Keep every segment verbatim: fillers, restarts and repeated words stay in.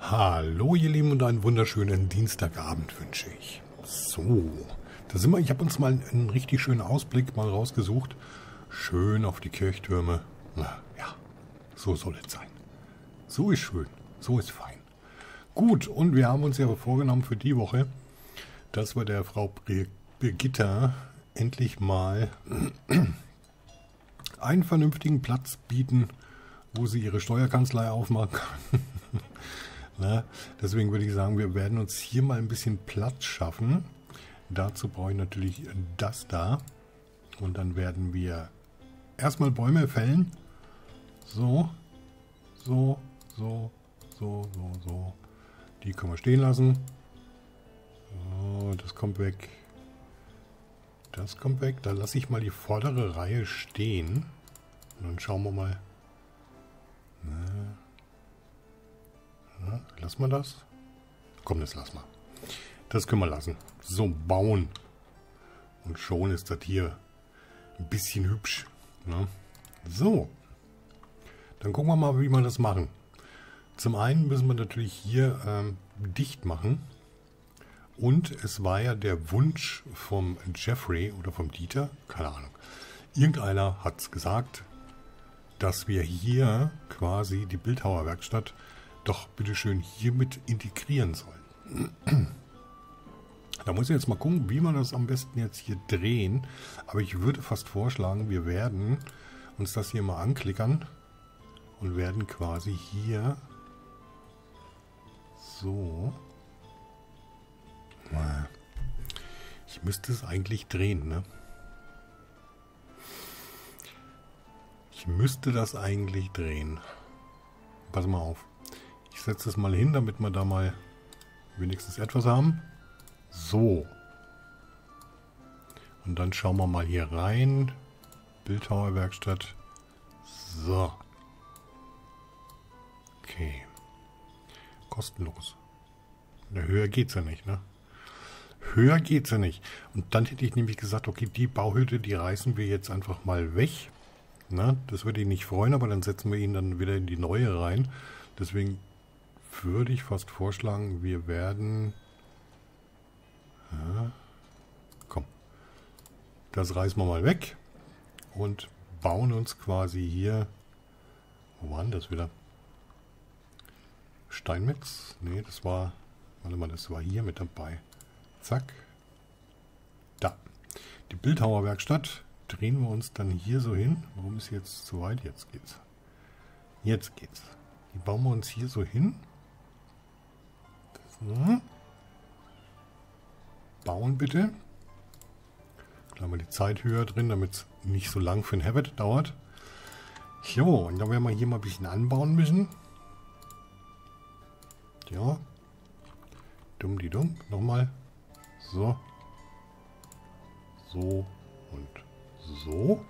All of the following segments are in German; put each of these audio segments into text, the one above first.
Hallo ihr Lieben und einen wunderschönen Dienstagabend wünsche ich. So, da sind wir. Ich habe uns mal einen richtig schönen Ausblick mal rausgesucht. Schön auf die Kirchtürme. Na ja, so soll es sein. So ist schön, so ist fein. Gut, und wir haben uns ja vorgenommen für die Woche, dass wir der Frau Brigitta endlich mal einen vernünftigen Platz bieten, wo sie ihre Steuerkanzlei aufmachen kann. Na, deswegen würde ich sagen, wir werden uns hier mal ein bisschen Platz schaffen. Dazu brauche ich natürlich das da. Und dann werden wir erstmal Bäume fällen. So, so, so, so, so, so. Die können wir stehen lassen. So, das kommt weg. Das kommt weg. Da lasse ich mal die vordere Reihe stehen. Und dann schauen wir mal. Na. Ja, lassen wir das? Komm, das lassen wir. Das können wir lassen. So, bauen. Und schon ist das hier ein bisschen hübsch. Ne? So. Dann gucken wir mal, wie wir das machen. Zum einen müssen wir natürlich hier ähm, dicht machen. Und es war ja der Wunsch vom Jeffrey oder vom Dieter, keine Ahnung. Irgendeiner hat es gesagt, dass wir hier quasi die Bildhauerwerkstatt doch bitteschön hiermit integrieren sollen. Da muss ich jetzt mal gucken, wie man das am besten jetzt hier drehen. Aber ich würde fast vorschlagen, wir werden uns das hier mal anklickern und werden quasi hier so. Ich müsste es eigentlich drehen, ne? Ich müsste das eigentlich drehen. Pass mal auf. Ich setze es mal hin, damit wir da mal wenigstens etwas haben. So. Und dann schauen wir mal hier rein. Bildhauerwerkstatt. So. Okay. Kostenlos. Höher geht's ja nicht, ne? Höher geht's ja nicht. Und dann hätte ich nämlich gesagt, okay, die Bauhütte, die reißen wir jetzt einfach mal weg. Na, das würde ihn nicht freuen, aber dann setzen wir ihn dann wieder in die neue rein. Deswegen würde ich fast vorschlagen, wir werden... Ja, komm, das reißen wir mal weg und bauen uns quasi hier... Wo war denn das wieder? Steinmetz? Ne, das war... Warte mal, das war hier mit dabei. Zack. Da. Die Bildhauerwerkstatt drehen wir uns dann hier so hin. Warum ist jetzt zu weit? Jetzt geht's. Jetzt geht's. Die bauen wir uns hier so hin. So. Bauen bitte. Klar mal die Zeit höher drin, damit es nicht so lang für den Herbert dauert. So, und dann werden wir hier mal ein bisschen anbauen müssen. Ja. Dumm die dumm. Nochmal. So. So und so.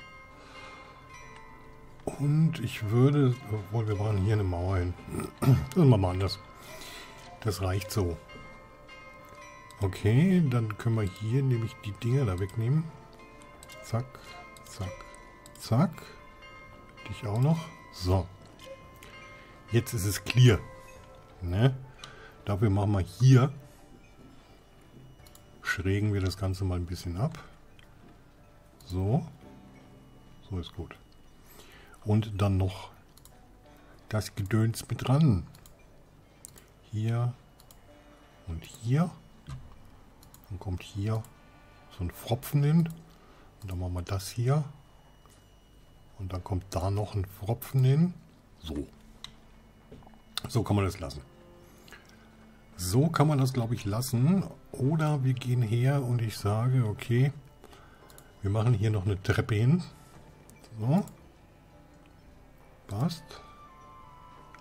Und ich würde, obwohl wir machen hier eine Mauer hin. Das machen wir anders. Das reicht so. Okay, dann können wir hier nämlich die Dinger da wegnehmen. Zack, zack, zack. Dich auch noch. So. Jetzt ist es clear. Ne? Dafür machen wir hier. Schrägen wir das Ganze mal ein bisschen ab. So. So ist gut. Und dann noch das Gedöns mit dran. Hier und hier. Dann kommt hier so ein Pfropfen hin. Und dann machen wir das hier. Und dann kommt da noch ein Pfropfen hin. So. So kann man das lassen. So kann man das, glaube ich, lassen. Oder wir gehen her und ich sage, okay, wir machen hier noch eine Treppe hin. So. Passt.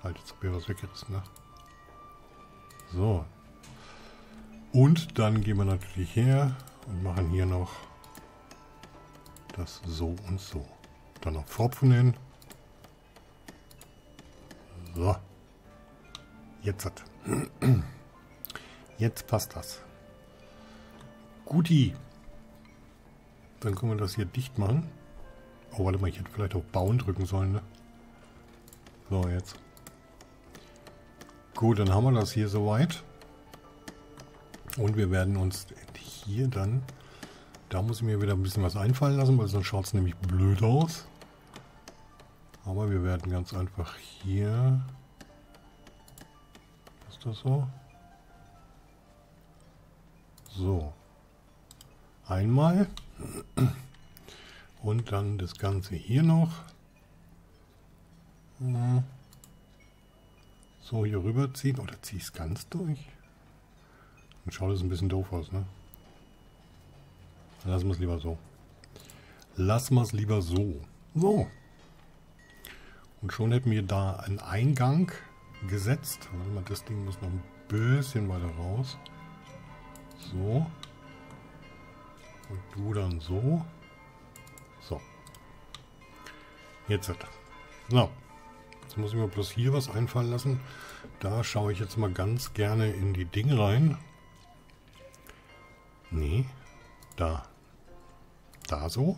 Halt, jetzt habe ich was weggerissen, ne? So. Und dann gehen wir natürlich her und machen hier noch das so und so. Dann noch Pfropfen hin. So. Jetzt hat. Jetzt passt das. Guti. Dann können wir das hier dicht machen. Oh, warte mal, ich hätte vielleicht auch bauen drücken sollen, ne? So, jetzt. Gut, dann haben wir das hier soweit. Und wir werden uns hier dann... Da muss ich mir wieder ein bisschen was einfallen lassen, weil sonst schaut es nämlich blöd aus. Aber wir werden ganz einfach hier... Ist das so? So. Einmal. Und dann das Ganze hier noch. So, hier rüber ziehen. Oder zieh ich es ganz durch? Dann schaut es ein bisschen doof aus, ne? Dann lassen wir es lieber so. Lassen wir es lieber so. So. Und schon hätten wir da einen Eingang gesetzt. Warte mal, das Ding muss noch ein bisschen weiter raus. So. Und du dann so. So. Jetzt hat er. So. Jetzt muss ich mir bloß hier was einfallen lassen. Da schaue ich jetzt mal ganz gerne in die Dinge rein. Nee. Da. Da so.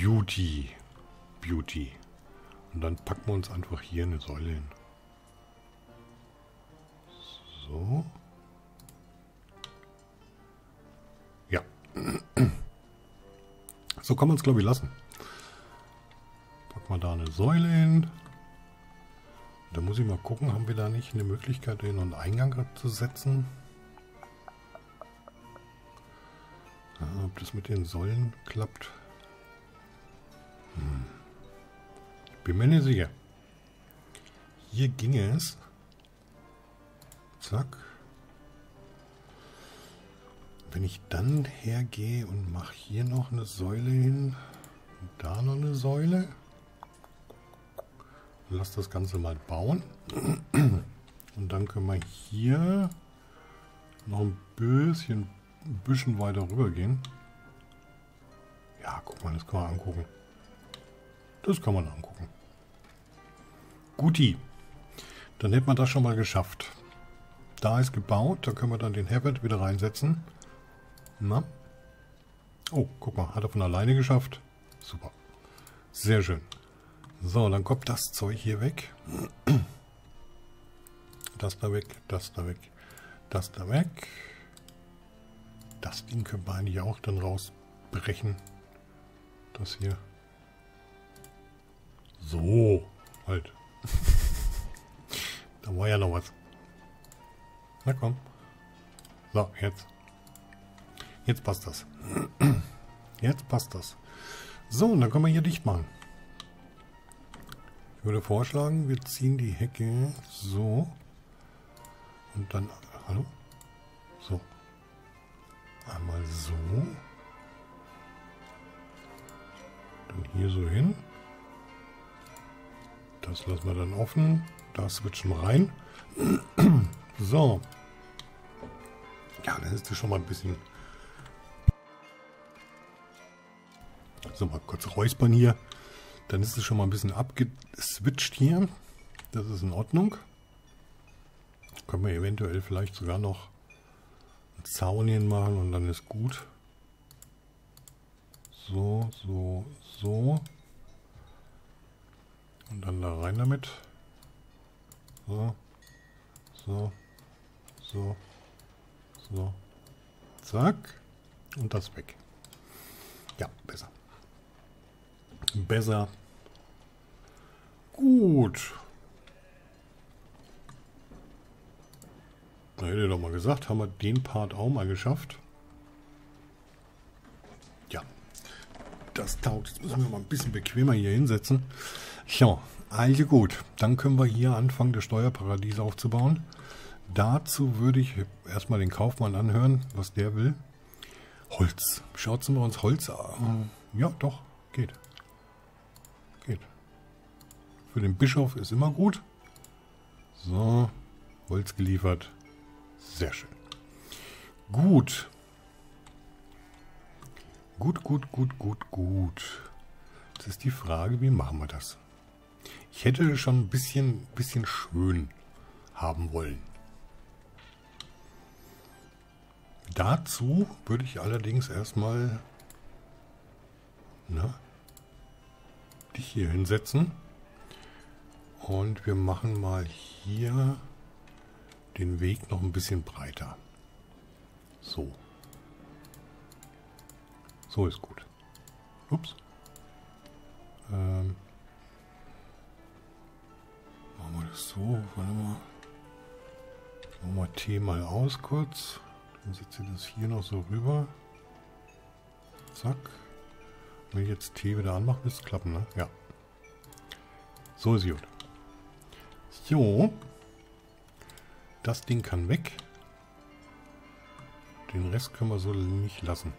Beauty. Beauty. Und dann packen wir uns einfach hier eine Säule hin. So. Ja. So kann man es, glaube ich, lassen. Packen wir da eine Säule hin. Da muss ich mal gucken, haben wir da nicht eine Möglichkeit, den einen Eingang abzusetzen? Ja, ob das mit den Säulen klappt? Hm. Bin mir nicht sicher. Hier ginge es. Zack. Wenn ich dann hergehe und mache hier noch eine Säule hin, und da noch eine Säule, lass das Ganze mal bauen. Und dann können wir hier noch ein bisschen, ein bisschen weiter rüber gehen. Ja, guck mal, das kann man angucken. Das kann man angucken. Guti. Dann hätten wir das schon mal geschafft. Da ist gebaut. Da können wir dann den Herbert wieder reinsetzen. Na? Oh, guck mal. Hat er von alleine geschafft. Super. Sehr schön. So, dann kommt das Zeug hier weg. Das da weg. Das da weg. Das da weg. Das Ding können wir eigentlich auch dann rausbrechen. Das hier. So, halt. Da war ja noch was. Na komm. So, jetzt. Jetzt passt das. Jetzt passt das. So, und dann können wir hier dicht machen. Ich würde vorschlagen, wir ziehen die Hecke so. Und dann, hallo? So. Einmal so. Dann hier so hin. Das lassen wir dann offen. Da switchen wir rein. So. Ja, dann ist das schon mal ein bisschen... So, mal kurz räuspern hier. Dann ist es schon mal ein bisschen abgeswitcht hier. Das ist in Ordnung. Können wir eventuell vielleicht sogar noch einen Zaun hin machen und dann ist gut. So, so, so. Und dann da rein damit. So. So. So. So. Zack. Und das weg. Ja, besser. Besser. Gut. Da hätte ich doch mal gesagt, haben wir den Part auch mal geschafft. Ja. Das taugt. Jetzt müssen wir mal ein bisschen bequemer hier hinsetzen. Ja, also gut. Dann können wir hier anfangen, das Steuerparadies aufzubauen. Dazu würde ich erstmal den Kaufmann anhören, was der will. Holz. Schauen wir uns Holz an. Ja, doch. Geht. Geht. Für den Bischof ist immer gut. So. Holz geliefert. Sehr schön. Gut. Gut, gut, gut, gut, gut. Jetzt ist die Frage, wie machen wir das? Ich hätte schon ein bisschen, bisschen schön haben wollen. Dazu würde ich allerdings erstmal, na, dich hier hinsetzen. Und wir machen mal hier den Weg noch ein bisschen breiter. So. So ist gut. Ups. Ähm. Machen wir das so. Warte mal. Machen wir T mal aus kurz. Dann setze ich das hier noch so rüber. Zack. Wenn ich jetzt T wieder anmache, wird es klappen, ne? Ja. So ist gut. So. Das Ding kann weg. Den Rest können wir so nicht lassen.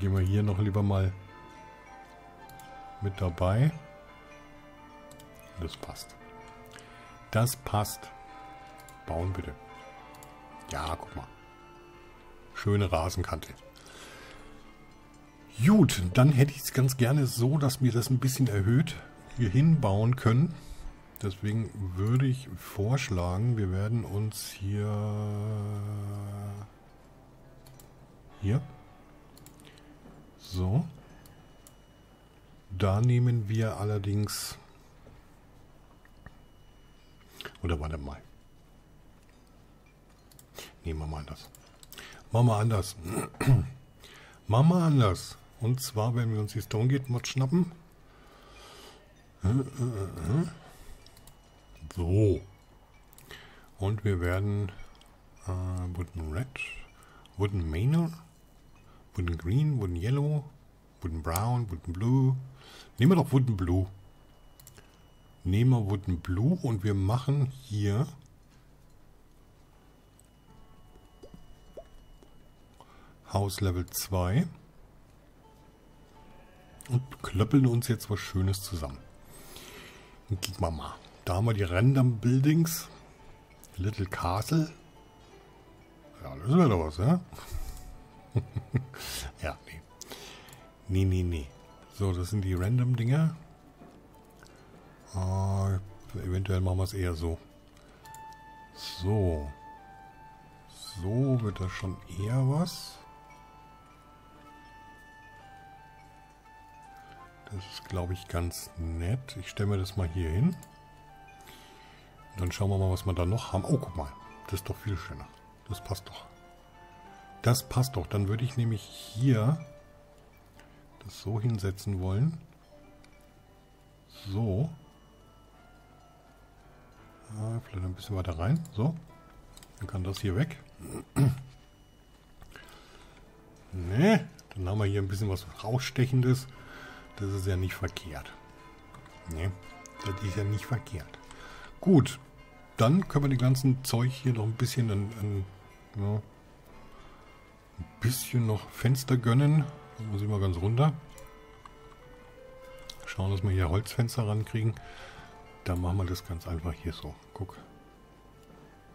Gehen wir hier noch lieber mal mit dabei. Das passt. Das passt. Bauen bitte. Ja, guck mal. Schöne Rasenkante. Gut, dann hätte ich es ganz gerne so, dass wir das ein bisschen erhöht hier hinbauen können. Deswegen würde ich vorschlagen, wir werden uns hier hier so, da nehmen wir allerdings, oder warte mal, nehmen wir mal anders, machen wir anders, machen wir anders, und zwar werden wir uns die Stonegate-Mod schnappen. So, und wir werden äh, Wooden Red, Wooden Manor, Wooden Green, Wooden Yellow, Wooden Brown, Wooden Blue. Nehmen wir doch Wooden Blue. Nehmen wir Wooden Blue und wir machen hier House Level zwei und klöppeln uns jetzt was Schönes zusammen. Und gucken wir mal. Da haben wir die Random Buildings. Little Castle. Ja, das wäre doch was, ne? Ja, nee. Nee, nee, nee. So, das sind die Random Dinger. Äh, eventuell machen wir es eher so. So. So wird das schon eher was. Das ist, glaube ich, ganz nett. Ich stelle mir das mal hier hin. Dann schauen wir mal, was wir da noch haben. Oh, guck mal. Das ist doch viel schöner. Das passt doch. Das passt doch. Dann würde ich nämlich hier das so hinsetzen wollen. So. Ah, vielleicht ein bisschen weiter rein. So. Dann kann das hier weg. Ne. Dann haben wir hier ein bisschen was Rausstechendes. Das ist ja nicht verkehrt. Ne. Das ist ja nicht verkehrt. Gut, dann können wir den ganzen Zeug hier noch ein bisschen, ein, ein, ja, ein bisschen noch Fenster gönnen. Das muss ich mal ganz runter. Schauen, dass wir hier Holzfenster rankriegen. Dann machen wir das ganz einfach hier so. Guck.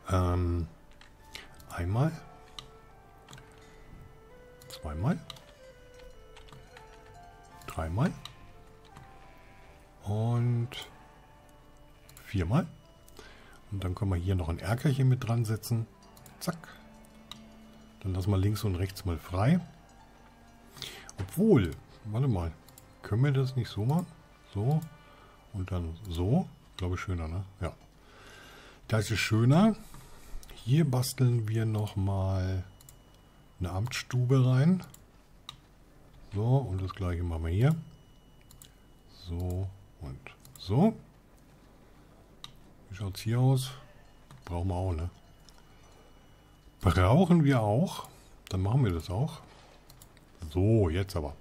Ähm, einmal. Zweimal. Dreimal. Und viermal. Und dann können wir hier noch ein Erkerchen mit dran setzen. Zack. Dann lassen wir links und rechts mal frei. Obwohl, warte mal, können wir das nicht so machen? So und dann so. Glaube ich schöner, ne? Ja. Das ist schöner. Hier basteln wir nochmal eine Amtsstube rein. So und das gleiche machen wir hier. So und so. Wie schaut es hier aus? Brauchen wir auch, ne? Brauchen wir auch. Dann machen wir das auch. So, jetzt aber.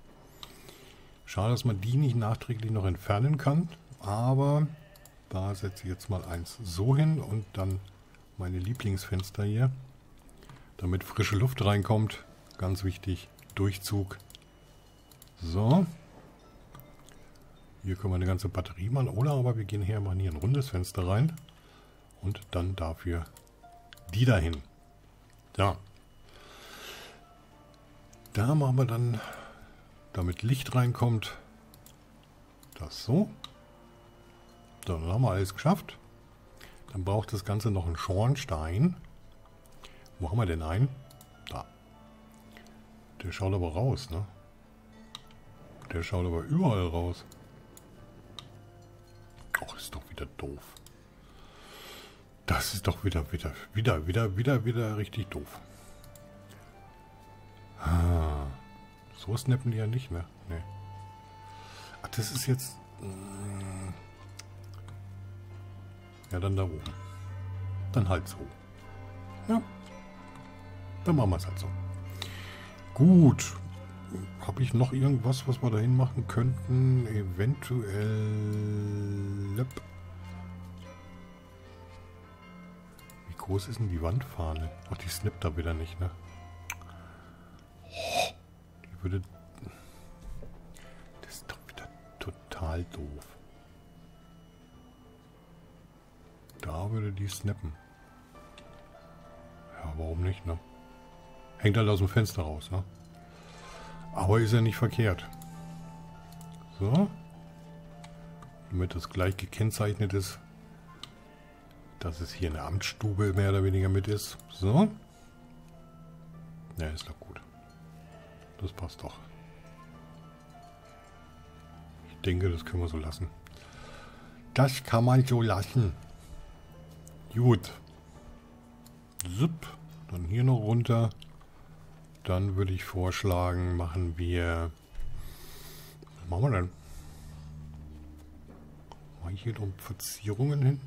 Schade, dass man die nicht nachträglich noch entfernen kann. Aber da setze ich jetzt mal eins so hin und dann meine Lieblingsfenster hier. Damit frische Luft reinkommt. Ganz wichtig. Durchzug. So. Hier können wir eine ganze Batterie machen, oder aber wir gehen her, machen hier ein rundes Fenster rein und dann dafür die dahin. Ja. Da machen wir dann, damit Licht reinkommt, das so. Dann haben wir alles geschafft. Dann braucht das Ganze noch einen Schornstein. Wo haben wir denn einen? Da. Der schaut aber raus, ne? Der schaut aber überall raus. Och, ist doch wieder doof. Da Das ist doch wieder, wieder, wieder, wieder, wieder, wieder richtig doof. Ah. So snappen die ja nicht, ne? Nee. Ach, das ist jetzt... Mh. Ja, dann da oben. Dann halt so. Ja. Dann machen wir es halt so. Gut. Habe ich noch irgendwas, was wir dahin machen könnten? Eventuell... Wie groß ist denn die Wandfahne? Ach, die snippt da wieder nicht, ne? Die würde... Das ist doch wieder total doof. Da würde die snappen. Ja, warum nicht, ne? Hängt halt aus dem Fenster raus, ne? Aber ist ja nicht verkehrt. So. Damit das gleich gekennzeichnet ist, dass es hier eine Amtsstube mehr oder weniger mit ist. So. Ja, ist doch gut. Das passt doch. Ich denke, das können wir so lassen. Das kann man so lassen. Gut. Zup. Dann hier noch runter. Dann würde ich vorschlagen, machen wir... Was machen wir denn? Mache ich hier noch Verzierungen hin?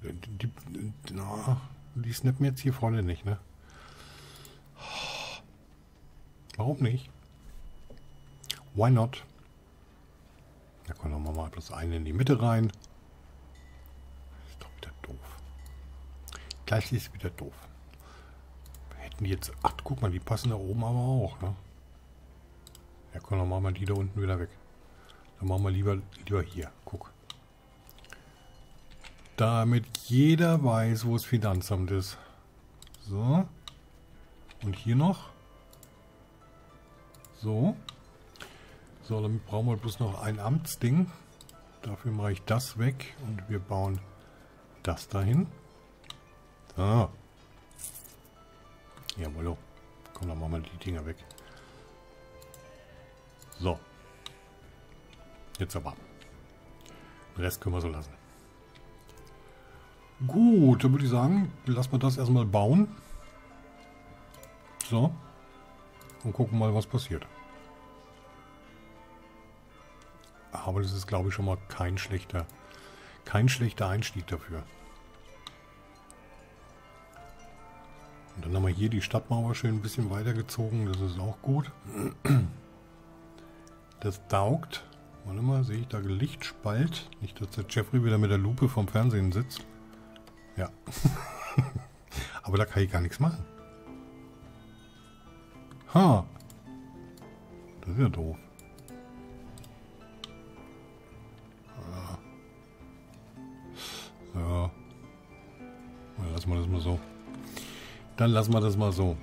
Die, na, die snappen jetzt hier vorne nicht, ne? Warum nicht? Why not? Da können wir mal bloß einen in die Mitte rein. Gleich ist wieder doof. Hätten die jetzt... Ach, guck mal, die passen da oben aber auch, ne? Ja, komm, dann machen wir die da unten wieder weg. Dann machen wir lieber, lieber hier. Guck. Damit jeder weiß, wo das Finanzamt ist. So. Und hier noch. So. So, damit brauchen wir bloß noch ein Amtsding. Dafür mache ich das weg. Und wir bauen das dahin. Ah. Jawollo. Komm, dann machen wir die Dinger weg. So. Jetzt aber. Den Rest können wir so lassen. Gut, dann würde ich sagen, lassen wir das erstmal bauen. So. Und gucken mal, was passiert. Aber das ist, glaube ich, schon mal kein schlechter, kein schlechter Einstieg dafür. Und dann haben wir hier die Stadtmauer schön ein bisschen weitergezogen. Das ist auch gut. Das taugt. Warte mal, sehe ich da Lichtspalt. Nicht, dass der Jeffrey wieder mit der Lupe vom Fernsehen sitzt. Ja. Aber da kann ich gar nichts machen. Ha. Das ist ja doof. Ja. Ja. Lassen wir das mal so. Dann lassen wir das mal so.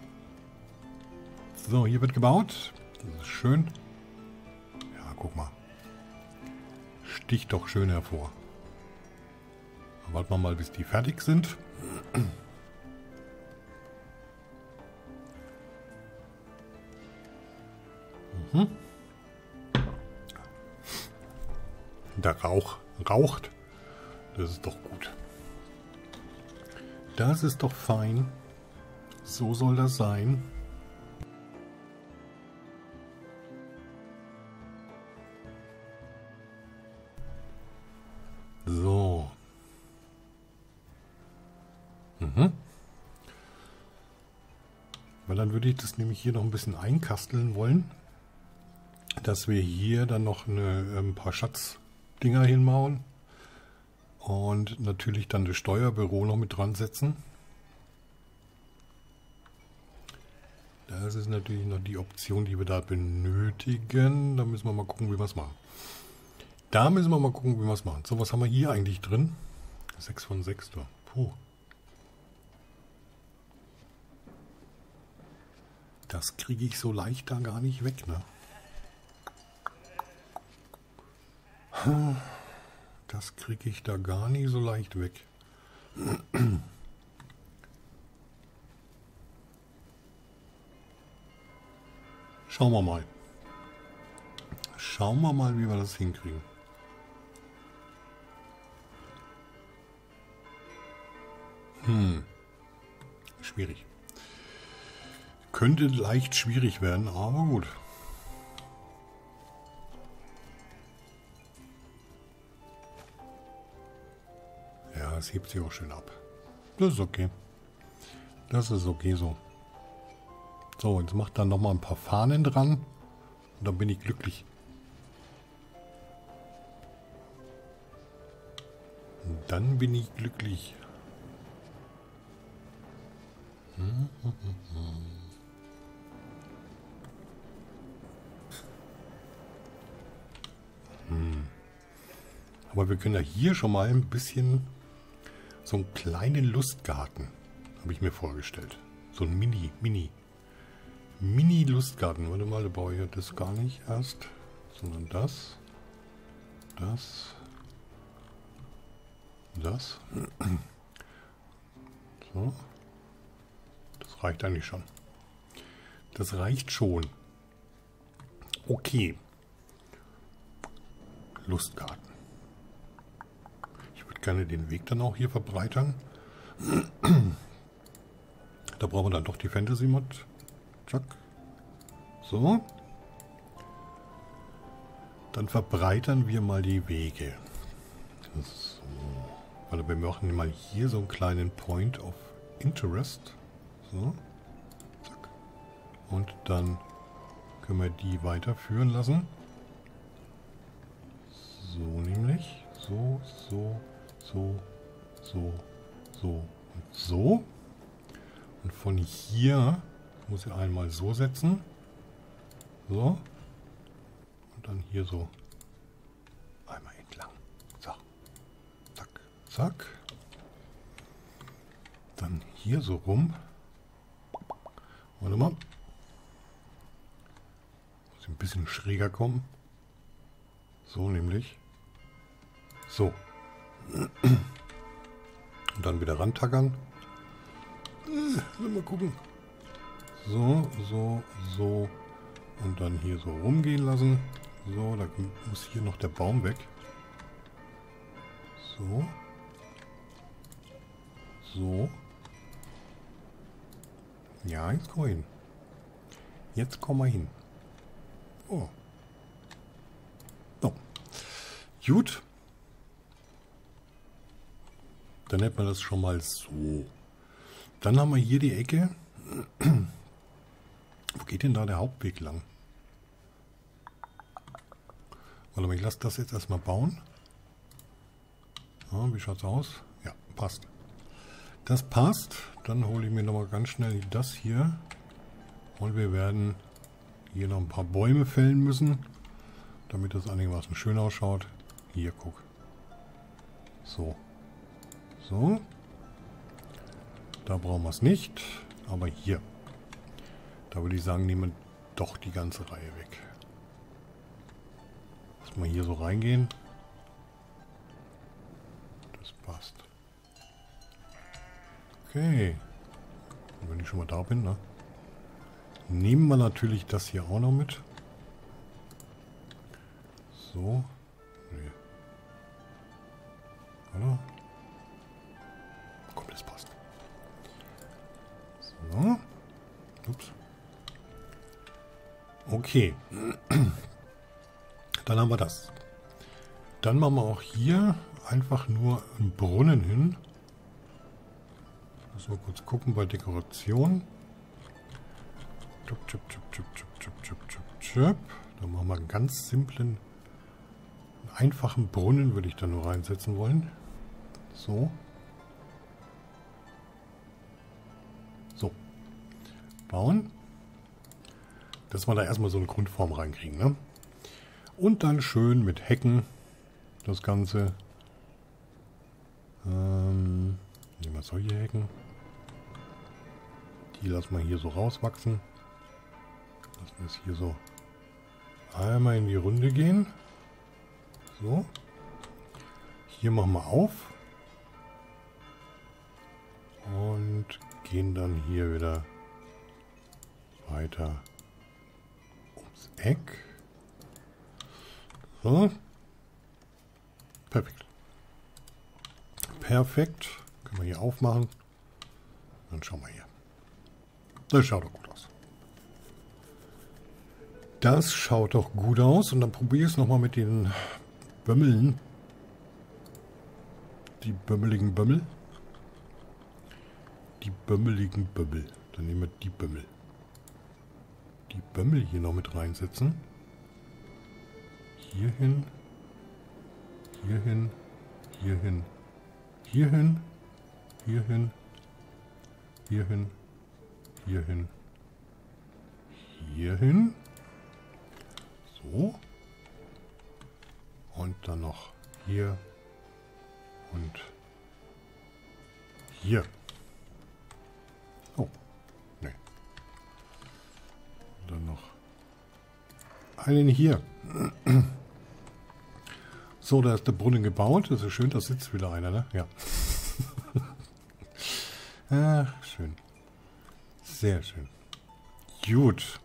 So, hier wird gebaut. Das ist schön. Ja, guck mal. Sticht doch schön hervor. Dann warten wir mal, bis die fertig sind. Mhm. Da Rauch raucht. Das ist doch gut. Das ist doch fein. So soll das sein. So. Mhm. Weil dann würde ich das nämlich hier noch ein bisschen einkasteln wollen. Dass wir hier dann noch eine, ein paar Schatzdinger hinmachen. Und natürlich dann das Steuerbüro noch mit dran setzen. Das ist natürlich noch die Option, die wir da benötigen. Da müssen wir mal gucken, wie wir es machen. Da müssen wir mal gucken, wie wir es machen. So, was haben wir hier eigentlich drin? sechs von sechs. Puh. Das kriege ich so leicht da gar nicht weg, ne? Das kriege ich da gar nicht so leicht weg. Schauen wir mal. Schauen wir mal, wie wir das hinkriegen. Hm. Schwierig. Könnte leicht schwierig werden, aber gut. Ja, es hebt sich auch schön ab. Das ist okay. Das ist okay so. So, jetzt macht dann nochmal ein paar Fahnen dran. Und dann bin ich glücklich. Und dann bin ich glücklich. Hm, hm, hm, hm. Hm. Aber wir können ja hier schon mal ein bisschen so einen kleinen Lustgarten, habe ich mir vorgestellt. So ein Mini, Mini, Mini Lustgarten. Warte mal, da baue ich das gar nicht erst, sondern das, das, das. So. Das reicht eigentlich schon. Das reicht schon. Okay. Lustgarten. Ich würde gerne den Weg dann auch hier verbreitern. Da brauchen wir dann doch die Fantasy Mod. Zack. So. Dann verbreitern wir mal die Wege. So. Also wir machen mal hier so einen kleinen Point of Interest. So. Zack. Und dann können wir die weiterführen lassen. So nämlich. So, so, so, so, so und so. Und von hier muss ich einmal so setzen. So. Und dann hier so einmal entlang. So. Zack, zack. Dann hier so rum. Warte mal. Muss ein bisschen schräger kommen. So nämlich. So. Und dann wieder rantackern. Mal gucken. So, so, so. Und dann hier so rumgehen lassen. So, da muss hier noch der Baum weg. So. So. Ja, jetzt kommen wir hin. Jetzt kommen wir hin. Oh. So. Gut. Dann hätten wir das schon mal so. Dann haben wir hier die Ecke. Wo geht denn da der Hauptweg lang? Warte mal, ich lasse das jetzt erstmal bauen. Ja, wie schaut es aus? Ja, passt. Das passt. Dann hole ich mir nochmal ganz schnell das hier. Und wir werden hier noch ein paar Bäume fällen müssen, damit das einigermaßen schön ausschaut. Hier, guck. So. So. Da brauchen wir es nicht. Aber hier. Da würde ich sagen, nehmen wir doch die ganze Reihe weg. Lass mal hier so reingehen. Das passt. Okay. Und wenn ich schon mal da bin, ne? Nehmen wir natürlich das hier auch noch mit. So. Nee. Oder? Komm, das passt. So. Ups. Okay. Dann haben wir das. Dann machen wir auch hier einfach nur einen Brunnen hin. Lass mal kurz gucken bei Dekoration. Da machen wir einen ganz simplen, einfachen Brunnen, würde ich da nur reinsetzen wollen. So. So. Bauen. Dass wir da erstmal so eine Grundform reinkriegen, ne? Und dann schön mit Hecken das Ganze. Ähm, nehmen wir solche Hecken. Die lassen wir hier so rauswachsen. Lassen wir es hier so einmal in die Runde gehen. So. Hier machen wir auf. Und gehen dann hier wieder weiter. Eck. So. Perfekt. Perfekt. Können wir hier aufmachen. Dann schauen wir hier. Das schaut doch gut aus. Das schaut doch gut aus. Und dann probiere ich es nochmal mit den Bömmeln. Die bömmeligen Bömmel. Die bömmeligen Bömmel. Dann nehmen wir die Bömmel. Die Bömmel hier noch mit reinsetzen. Hier hin. Hier hin. Hier hin. Hier hin. Hier hin. Hier hin. Hier hin. Hier hin. So. Und dann noch hier. Und hier. Oh. Nee. Und dann noch einen hier. So, da ist der Brunnen gebaut. Das ist schön, da sitzt wieder einer, ne? Ja. Ach, schön. Sehr schön. Gut.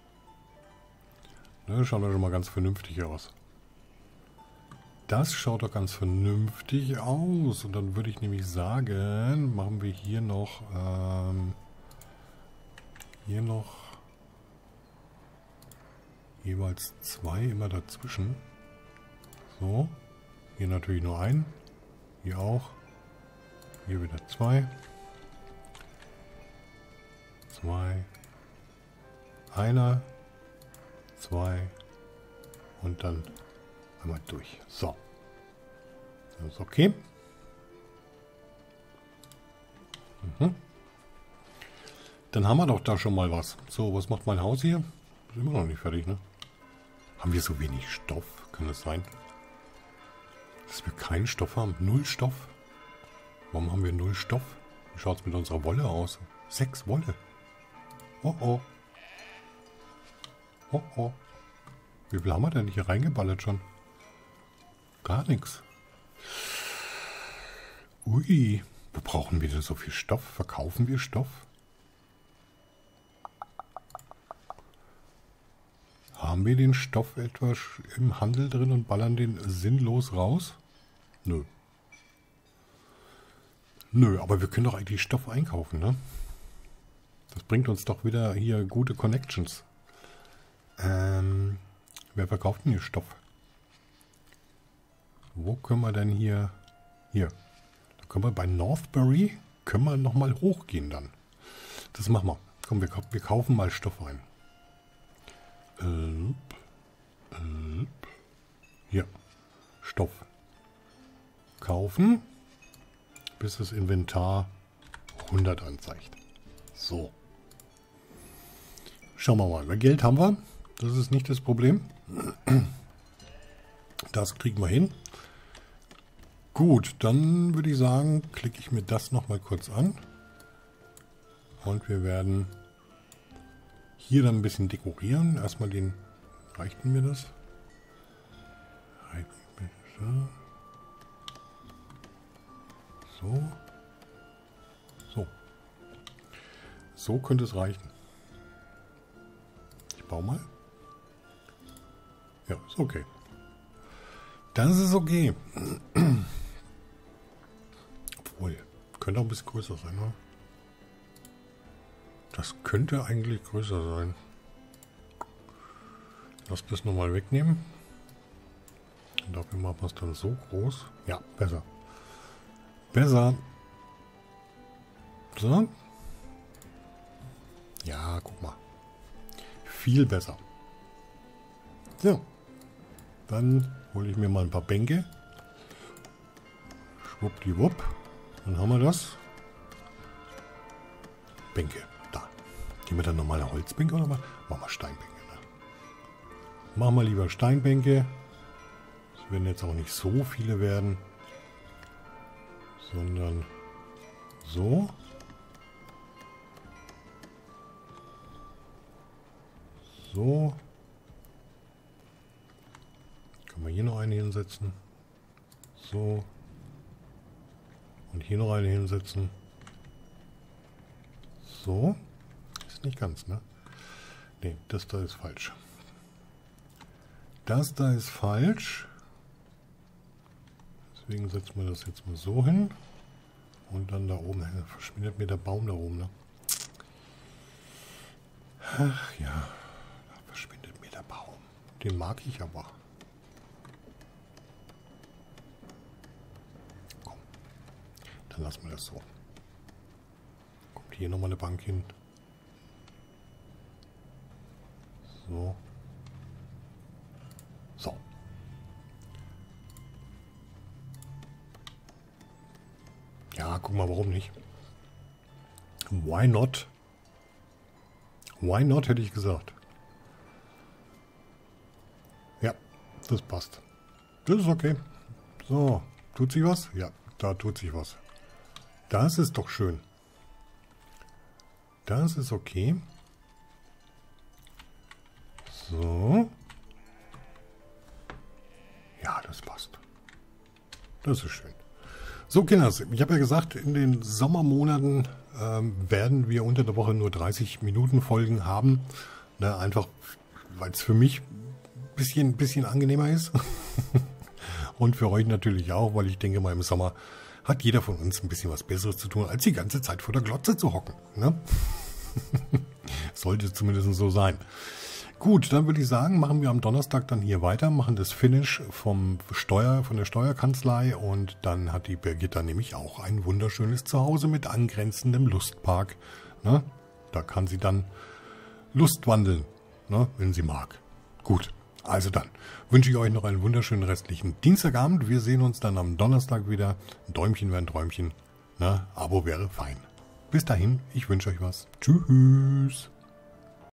Ne, schaut doch schon mal ganz vernünftig aus. Das schaut doch ganz vernünftig aus. Und dann würde ich nämlich sagen, machen wir hier noch, ähm, hier noch jeweils zwei immer dazwischen. So. Hier natürlich nur ein. Hier auch. Hier wieder zwei. Zwei. Einer. Zwei. Und dann einmal durch. So. Das ist okay. Mhm. Dann haben wir doch da schon mal was. So, was macht mein Haus hier? Ist immer noch nicht fertig, ne? Haben wir so wenig Stoff? Kann das sein? Dass wir keinen Stoff haben? Null Stoff? Warum haben wir null Stoff? Wie schaut es mit unserer Wolle aus? Sechs Wolle. Oh oh. Oh oh. Wie viel haben wir denn hier reingeballert schon? Gar nichts. Ui. Wo brauchen wir denn so viel Stoff? Verkaufen wir Stoff? Haben wir den Stoff etwas im Handel drin und ballern den sinnlos raus? Nö. Nö, aber wir können doch eigentlich Stoff einkaufen, ne? Das bringt uns doch wieder hier gute Connections. Ähm, wer verkauft denn hier Stoff? Wo können wir denn hier... Hier. Da können wir bei Northbury, können wir nochmal hochgehen dann. Das machen wir. Komm, wir, wir kaufen mal Stoff ein. Hier. Stoff. Kaufen. Bis das Inventar hundert anzeigt. So. Schauen wir mal. Geld haben wir. Das ist nicht das Problem. Das kriegen wir hin. Gut, dann würde ich sagen, klicke ich mir das nochmal kurz an. Und wir werden... Hier dann ein bisschen dekorieren. Erstmal den... Reicht mir das? Reicht mir das? So. So. So könnte es reichen. Ich baue mal. Ja, ist okay. Das ist okay. Obwohl, könnte auch ein bisschen größer sein, oder? Das könnte eigentlich größer sein. Lass das nochmal wegnehmen. Und dafür machen wir es dann so groß. Ja, besser. Besser. So. Ja, guck mal. Viel besser. So. Dann hole ich mir mal ein paar Bänke. Schwuppdiwupp. Dann haben wir das. Bänke. Gehen wir dann normale Holzbänke oder was? Machen wir Steinbänke. Ne? Machen wir lieber Steinbänke. Es werden jetzt auch nicht so viele werden. Sondern so. So. Können wir hier noch eine hinsetzen. So. Und hier noch eine hinsetzen. So. Nicht ganz, ne? Ne, das da ist falsch. Das da ist falsch. Deswegen setzen wir das jetzt mal so hin. Und dann da oben. Verschwindet mir der Baum da oben, ne? Ach ja, da verschwindet mir der Baum. Den mag ich aber. Komm, dann lassen wir das so. Kommt hier nochmal eine Bank hin. So. So. Ja, guck mal, warum nicht? Why not? Why not, hätte ich gesagt. Ja, das passt. Das ist okay. So, tut sich was? Ja, da tut sich was. Das ist doch schön. Das ist okay. So. Ja, das passt. Das ist schön. So, Kinders, ich habe ja gesagt, in den Sommermonaten ähm, werden wir unter der Woche nur dreißig Minuten Folgen haben. Ne, einfach, weil es für mich ein bisschen, bisschen angenehmer ist. Und für euch natürlich auch, weil ich denke mal, im Sommer hat jeder von uns ein bisschen was Besseres zu tun, als die ganze Zeit vor der Glotze zu hocken. Ne? Sollte zumindest so sein. Gut, dann würde ich sagen, machen wir am Donnerstag dann hier weiter, machen das Finish vom Steuer, von der Steuerkanzlei, und dann hat die Brigitta nämlich auch ein wunderschönes Zuhause mit angrenzendem Lustpark. Ne? Da kann sie dann Lust wandeln, ne? Wenn sie mag. Gut, also dann wünsche ich euch noch einen wunderschönen restlichen Dienstagabend. Wir sehen uns dann am Donnerstag wieder. Ein Däumchen wäre ein Träumchen. Ne? Abo wäre fein. Bis dahin, ich wünsche euch was. Tschüss.